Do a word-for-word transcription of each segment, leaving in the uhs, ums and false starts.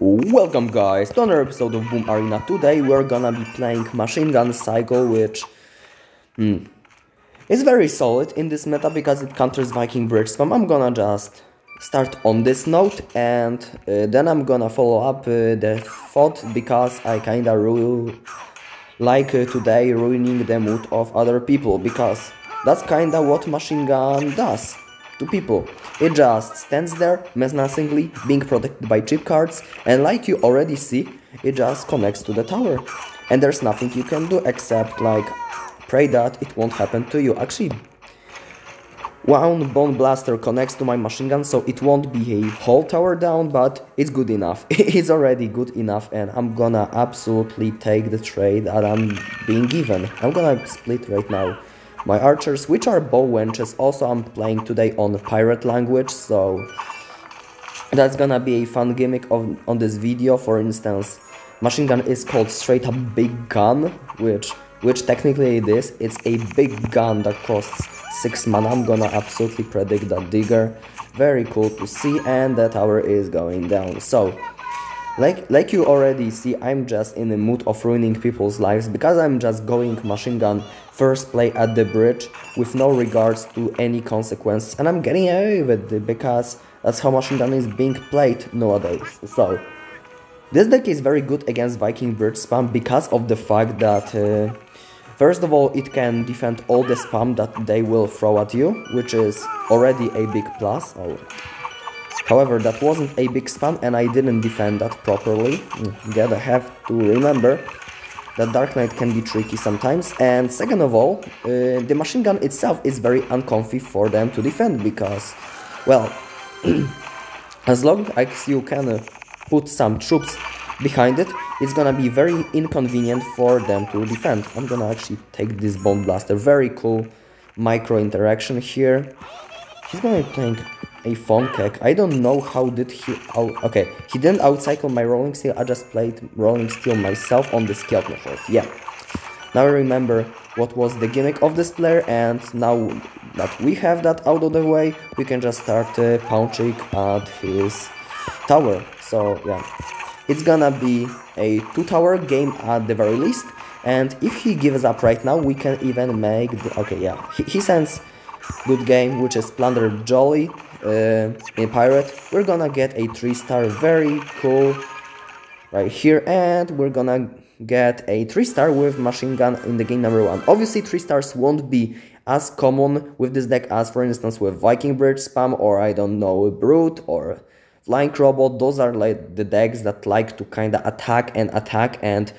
Welcome guys to another episode of Boom Arena. Today we're gonna be playing Machine Gun Cycle, which mm, is very solid in this meta because it counters Viking Bricks. So I'm gonna just start on this note, and uh, then I'm gonna follow up uh, the thought, because I kinda really like uh, today ruining the mood of other people, because that's kinda what Machine Gun does to people. It just stands there, menacingly, being protected by chip cards, and like you already see, it just connects to the tower. And there's nothing you can do except, like, pray that it won't happen to you. Actually, one Bomb Blaster connects to my machine gun, so it won't be a whole tower down, but it's good enough. It's already good enough, and I'm gonna absolutely take the trade that I'm being given. I'm gonna split right now my archers, which are bow wenches. Also I'm playing today on pirate language, so that's gonna be a fun gimmick of, on this video. For instance, machine gun is called straight up big gun, which which technically it is. It's a big gun that costs six mana. I'm gonna absolutely predict that digger. Very cool to see, and that tower is going down. So Like, like you already see, I'm just in the mood of ruining people's lives, because I'm just going machine gun first play at the bridge with no regards to any consequences, and I'm getting away with it because that's how machine gun is being played nowadays. So this deck is very good against Viking Bridge spam because of the fact that uh, first of all, it can defend all the spam that they will throw at you, which is already a big plus. Oh. However, that wasn't a big spam, and I didn't defend that properly. Yet I have to remember that Dark Knight can be tricky sometimes. And second of all, uh, the machine gun itself is very uncomfy for them to defend, because, well, as long as you can uh, put some troops behind it, it's gonna be very inconvenient for them to defend. I'm gonna actually take this Bomb Blaster. Very cool micro interaction here. He's gonna be playing a Phone Kick. I don't know how did he out... Okay, he didn't outcycle my Rolling Steel. I just played Rolling Steel myself on the skill method. Yeah. Now I remember what was the gimmick of this player, and now that we have that out of the way, we can just start uh, punching at his tower. So yeah, it's gonna be a two tower game at the very least, and if he gives up right now, we can even make the... Okay, yeah, he, he sends good game, which is Plunder Jolly. Uh, in pirate, we're gonna get a three star, very cool, right here, and we're gonna get a three star with machine gun in the game number one. Obviously, three stars won't be as common with this deck as, for instance, with Viking Bridge spam, or I don't know, Brute or Flying Robot. Those are like the decks that like to kinda attack and attack and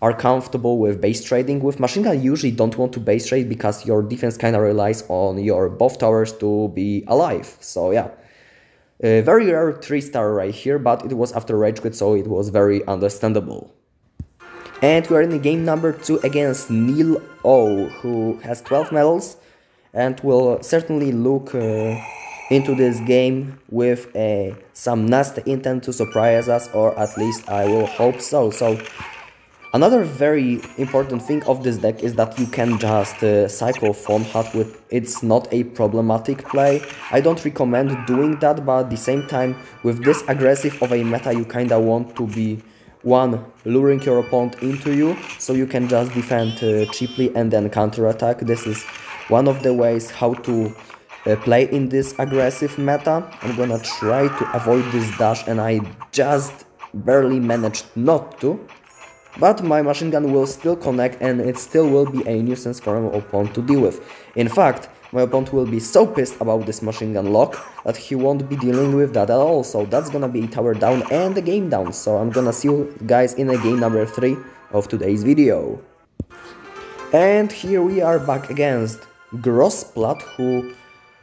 are comfortable with base trading. With machine gun, you usually don't want to base trade because your defense kind of relies on your both towers to be alive. So yeah, a very rare three star right here, but it was after rage quit, so it was very understandable. And we're in the game number two against Neil O, who has twelve medals and will certainly look uh, into this game with uh, some nasty intent to surprise us, or at least I will hope so. So another very important thing of this deck is that you can just uh, cycle Fawn Hat with. It's not a problematic play. I don't recommend doing that, but at the same time, with this aggressive of a meta, you kinda want to be one luring your opponent into you, so you can just defend uh, cheaply and then counterattack. This is one of the ways how to uh, play in this aggressive meta. I'm gonna try to avoid this dash, and I just barely managed not to. But my machine gun will still connect, and it still will be a nuisance for my opponent to deal with. In fact, my opponent will be so pissed about this machine gun lock that he won't be dealing with that at all. So that's gonna be a tower down and a game down. So I'm gonna see you guys in a game number three of today's video. And here we are back against Grossplat, who,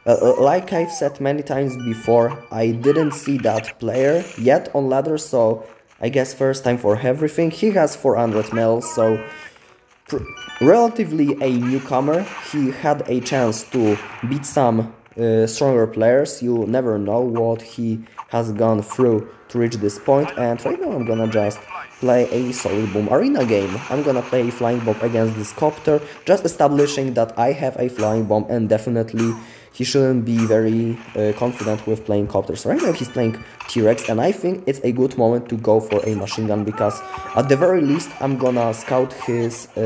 uh, like I've said many times before, I didn't see that player yet on ladder, so I guess first time for everything. He has four hundred medals, so relatively a newcomer. He had a chance to beat some uh, stronger players. You never know what he has gone through to reach this point. And right now I'm gonna just play a solid Boom Arena game. I'm gonna play a Flying Bomb against this copter, just establishing that I have a Flying Bomb, and definitely he shouldn't be very uh, confident with playing copters. Right now he's playing T-Rex, and I think it's a good moment to go for a machine gun, because at the very least I'm gonna scout his uh,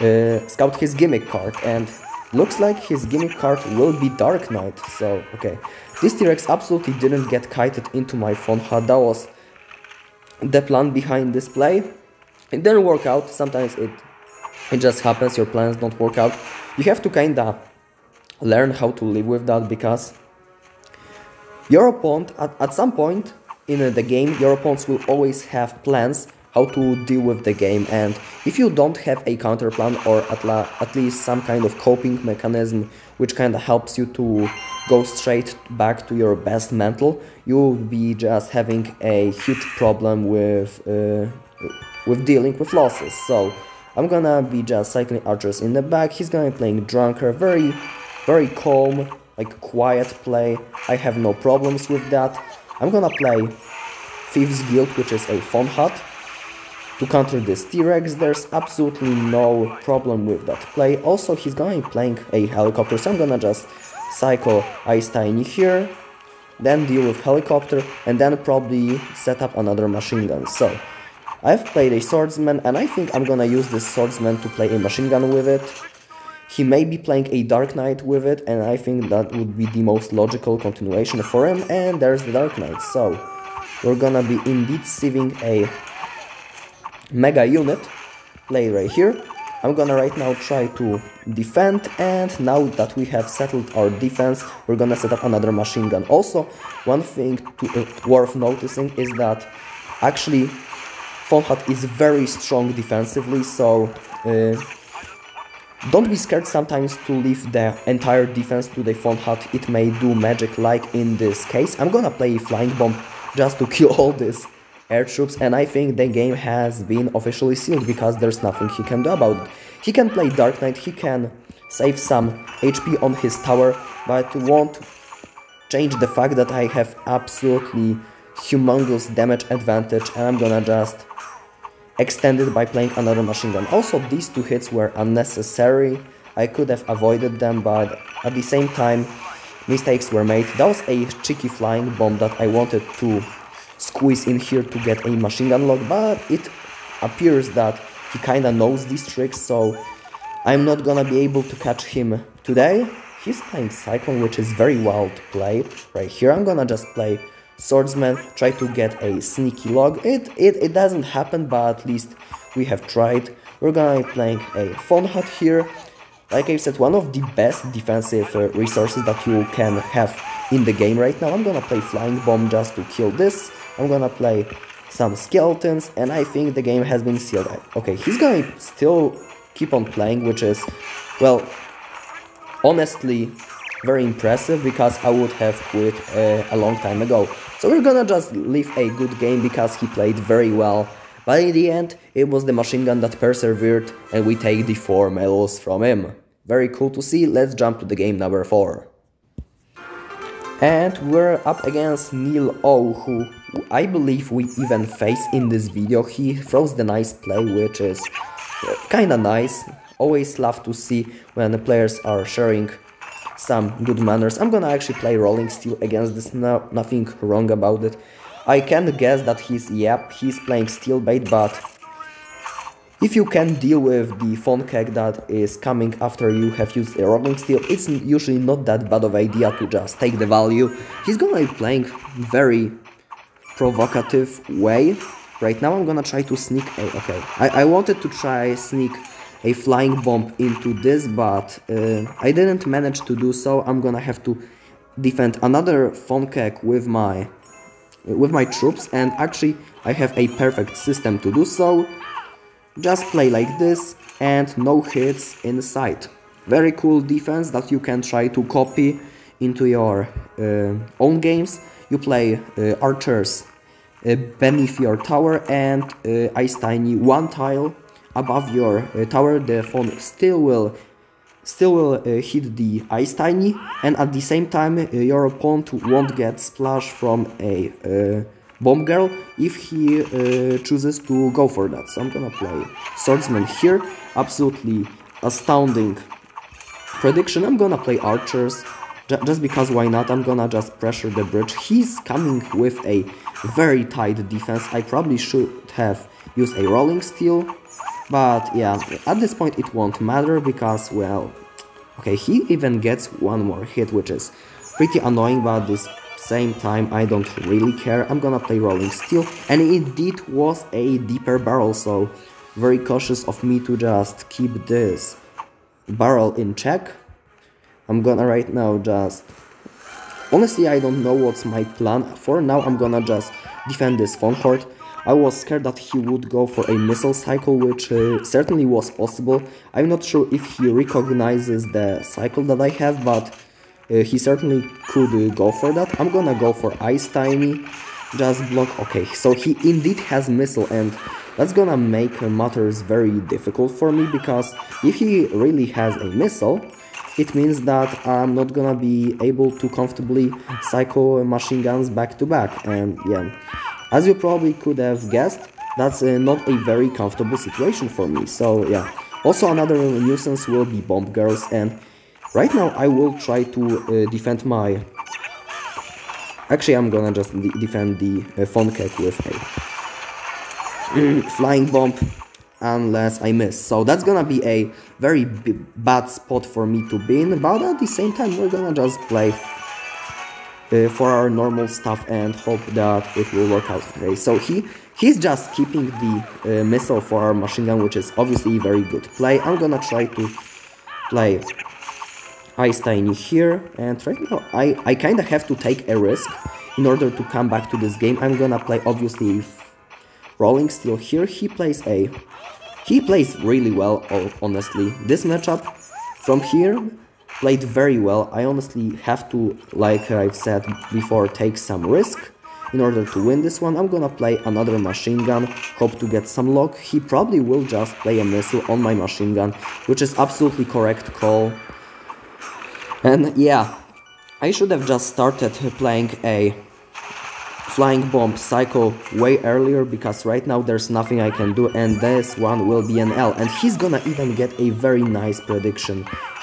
uh, scout his gimmick card, and looks like his gimmick card will be Dark Knight. So okay, this T-Rex absolutely didn't get kited into my Fawn Hat. That was the plan behind this play. It didn't work out. Sometimes it it just happens, your plans don't work out. You have to kinda learn how to live with that, because your opponent, at, at some point in the game, your opponents will always have plans how to deal with the game, and if you don't have a counter plan, or at, la at least some kind of coping mechanism which kinda helps you to go straight back to your best mental, you'll be just having a huge problem with, uh, with dealing with losses. So I'm gonna be just cycling archers in the back. He's gonna be playing Drunker, very very calm, like quiet play. I have no problems with that. I'm gonna play Thieves Guild, which is a Fawn Hat, to counter this T-Rex. There's absolutely no problem with that play. Also he's gonna be playing a helicopter, so I'm gonna just cycle Ice Tiny here, then deal with helicopter, and then probably set up another machine gun. So I've played a Swordsman, and I think I'm gonna use this Swordsman to play a machine gun with it. He may be playing a Dark Knight with it, and I think that would be the most logical continuation for him, and there's the Dark Knight. So we're gonna be indeed sieving a Mega Unit play right here. I'm gonna right now try to defend, and now that we have settled our defense, we're gonna set up another machine gun. Also, one thing to, uh, worth noticing is that actually Fawn Hat is very strong defensively, so uh, don't be scared sometimes to leave the entire defense to the Fawn Hat. It may do magic, like in this case. I'm gonna play Flying Bomb just to kill all these air troops, and I think the game has been officially sealed, because there's nothing he can do about it. He can play Dark Knight, he can save some H P on his tower, but won't change the fact that I have absolutely humongous damage advantage, and I'm gonna just extended by playing another machine gun. Also, these two hits were unnecessary. I could have avoided them, but at the same time, mistakes were made. That was a cheeky Flying Bomb that I wanted to squeeze in here to get a machine gun lock, but it appears that he kinda knows these tricks, so I'm not gonna be able to catch him today. He's playing Cyclone, which is very wild to play right here. I'm gonna just play Swordsman, try to get a sneaky log. It, it it doesn't happen, but at least we have tried. We're gonna be playing a Fawn Hat here. Like I said, one of the best defensive uh, resources that you can have in the game right now. I'm gonna play Flying Bomb just to kill this. I'm gonna play some skeletons, and I think the game has been sealed. Okay, he's gonna still keep on playing, which is, well, honestly very impressive, because I would have quit uh, a long time ago. So we're gonna just leave a good game, because he played very well, but in the end it was the machine gun that persevered, and we take the four medals from him. Very cool to see. Let's jump to the game number four. And we're up against Neil O, who I believe we even face in this video. He throws the nice play, which is kinda nice. Always love to see when the players are sharing some good manners. I'm gonna actually play Rolling Steel against this, no, nothing wrong about it. I can guess that he's, yep, he's playing Steel Bait, but if you can deal with the Phone Kick that is coming after you have used a Rolling Steel, it's usually not that bad of idea to just take the value. He's gonna be playing very provocative way. Right now I'm gonna try to sneak a, okay, I, I wanted to try sneak a Flying Bomb into this, but uh, I didn't manage to do so. I'm gonna have to defend another Phone Kick with my with my troops, and actually I have a perfect system to do so. Just play like this, and no hits inside. Very cool defense that you can try to copy into your uh, own games. You play uh, archers uh, beneath your tower, and uh, Ice Tiny one tile above your uh, tower. The Phone still will still will uh, hit the Ice Tiny, and at the same time uh, your opponent won't get splashed from a uh, Bomb Girl if he uh, chooses to go for that. So I'm gonna play Swordsman here. Absolutely astounding prediction, I'm gonna play archers, ju just because why not, I'm gonna just pressure the bridge. He's coming with a very tight defense. I probably should have used a rolling steel, but yeah, at this point it won't matter because, well, okay, he even gets one more hit, which is pretty annoying, but at the same time I don't really care. I'm gonna play rolling steel, and indeed was a deeper barrel, so very cautious of me to just keep this barrel in check. I'm gonna right now just... honestly, I don't know what's my plan. For now, I'm gonna just defend this Fawn Hat. I was scared that he would go for a missile cycle, which uh, certainly was possible. I'm not sure if he recognizes the cycle that I have, but uh, he certainly could uh, go for that. I'm gonna go for Ice Tiny, just block. Okay, so he indeed has missile, and that's gonna make matters very difficult for me, because if he really has a missile, it means that I'm not gonna be able to comfortably cycle machine guns back to back, and yeah, as you probably could have guessed, that's uh, not a very comfortable situation for me, so yeah. Also another nuisance will be Bomb Girls, and right now I will try to uh, defend my... Actually, I'm gonna just de defend the uh, Phone Kick with a... Flying Bomb, unless I miss. So that's gonna be a very b bad spot for me to be in, but at the same time we're gonna just play uh, for our normal stuff and hope that it will work out today. So he he's just keeping the uh, missile for our machine gun, which is obviously a very good play. I'm gonna try to play Ice Tiny here, and right now I, I kinda have to take a risk in order to come back to this game. I'm gonna play obviously Rolling Steel here. He plays a... he plays really well, honestly. This matchup from here played very well. I honestly have to, like I've said before, take some risk in order to win this one. I'm gonna play another machine gun, hope to get some luck. He probably will just play a missile on my machine gun, which is absolutely correct call. And yeah, I should have just started playing a Flying Bomb cycle way earlier, because right now there's nothing I can do, and this one will be an L. And he's gonna even get a very nice prediction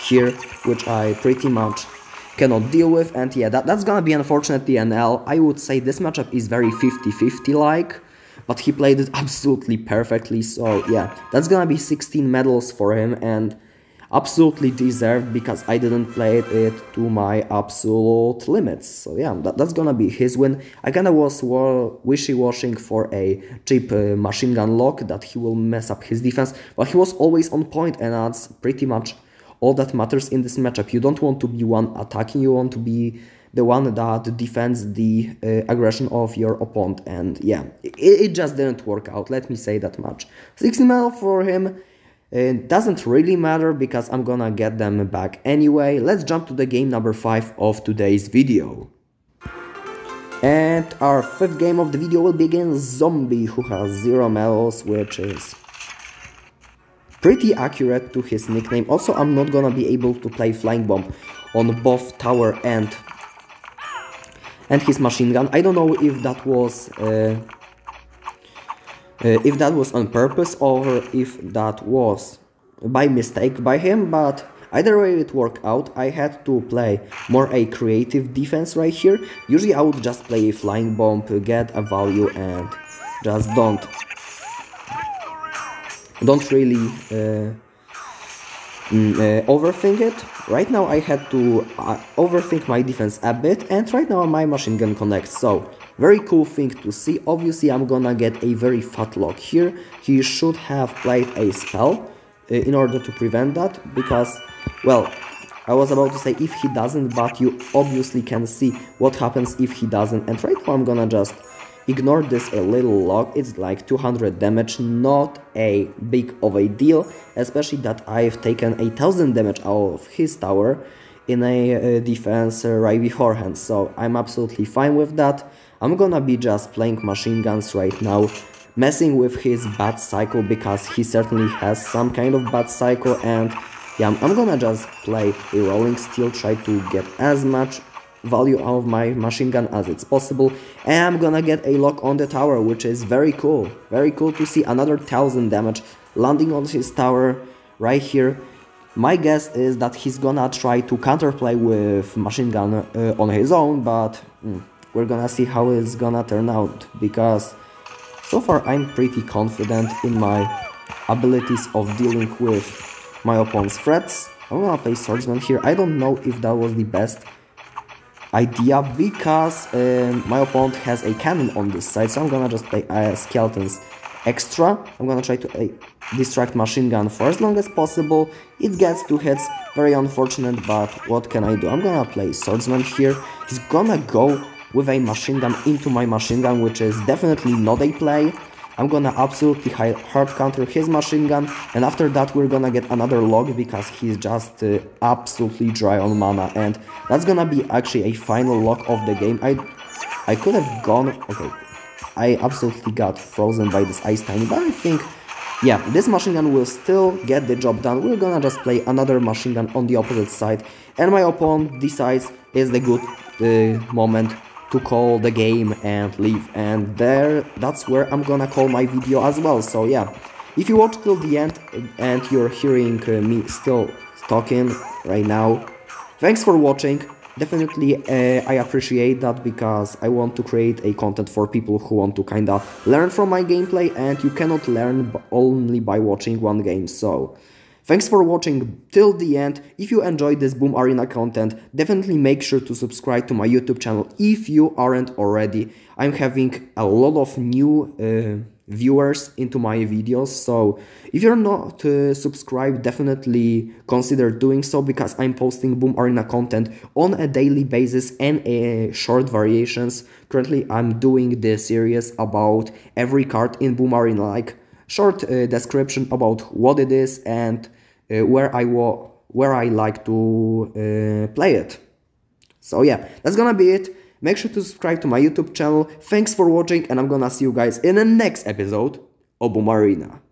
here, which I pretty much cannot deal with. And yeah, that, that's gonna be unfortunately an L. I would say this matchup is very fifty fifty like, but he played it absolutely perfectly. So yeah, that's gonna be sixteen medals for him, and absolutely deserved, because I didn't play it to my absolute limits. So yeah, that, that's gonna be his win. I kinda was wishy-washing for a cheap uh, machine gun lock that he will mess up his defense, but he was always on point, and that's pretty much all that matters in this matchup. You don't want to be one attacking, you want to be the one that defends the uh, aggression of your opponent, and yeah, it, it just didn't work out, let me say that much. sixteen medal for him. It doesn't really matter, because I'm gonna get them back anyway. Let's jump to the game number five of today's video. And our fifth game of the video will be against Zombie, who has zero medals, which is pretty accurate to his nickname. Also, I'm not gonna be able to play Flying Bomb on both tower and, and his machine gun. I don't know if that was... Uh, Uh, if that was on purpose or if that was by mistake by him, but either way it worked out. I had to play more a creative defense right here. Usually I would just play a Flying Bomb, get a value, and just don't don't really uh, uh, overthink it. Right now I had to uh, overthink my defense a bit, and right now my machine gun connects, so very cool thing to see. Obviously, I'm gonna get a very fat lock here. He should have played a spell uh, in order to prevent that, because, well, I was about to say if he doesn't, but you obviously can see what happens if he doesn't. And right now, I'm gonna just ignore this a little lock. It's like two hundred damage, not a big of a deal, especially that I've taken a thousand damage out of his tower in a uh, defense uh, right beforehand, so I'm absolutely fine with that. I'm gonna be just playing machine guns right now, messing with his bad cycle, because he certainly has some kind of bad cycle, and yeah, I'm gonna just play a rolling steel, try to get as much value out of my machine gun as it's possible, and I'm gonna get a lock on the tower, which is very cool, very cool to see. Another thousand damage landing on his tower right here. My guess is that he's gonna try to counterplay with machine gun uh, on his own, but mm, we're gonna see how it's gonna turn out, because so far I'm pretty confident in my abilities of dealing with my opponent's threats. I'm gonna play Swordsman here. I don't know if that was the best idea, because um, my opponent has a cannon on this side, so I'm gonna just play uh, skeletons extra. I'm gonna try to uh, distract machine gun for as long as possible. It gets two hits, very unfortunate, but what can I do? I'm gonna play Swordsman here. He's gonna go with a machine gun into my machine gun, which is definitely not a play. I'm gonna absolutely hard counter his machine gun, and after that we're gonna get another log, because he's just uh, absolutely dry on mana, and that's gonna be actually a final log of the game. I I could have gone... okay, I absolutely got frozen by this Ice Tiny, but I think, yeah, this machine gun will still get the job done. We're gonna just play another machine gun on the opposite side, and my opponent decides it's the good uh, moment to call the game and leave, and there, that's where I'm gonna call my video as well. So yeah, if you watch till the end and you're hearing uh, me still talking right now, thanks for watching. Definitely uh, I appreciate that, because I want to create a content for people who want to kinda learn from my gameplay, and you cannot learn only by watching one game. So thanks for watching till the end. If you enjoyed this Boom Arena content, definitely make sure to subscribe to my YouTube channel if you aren't already. I'm having a lot of new uh, viewers into my videos, so if you're not uh, subscribed, definitely consider doing so, because I'm posting Boom Arena content on a daily basis and uh, short variations. Currently I'm doing the series about every card in Boom Arena, like short uh, description about what it is and Uh, where I wa where I like to uh, play it. So yeah, that's gonna be it. Make sure to subscribe to my YouTube channel. Thanks for watching, and I'm gonna see you guys in the next episode of Boom Arena.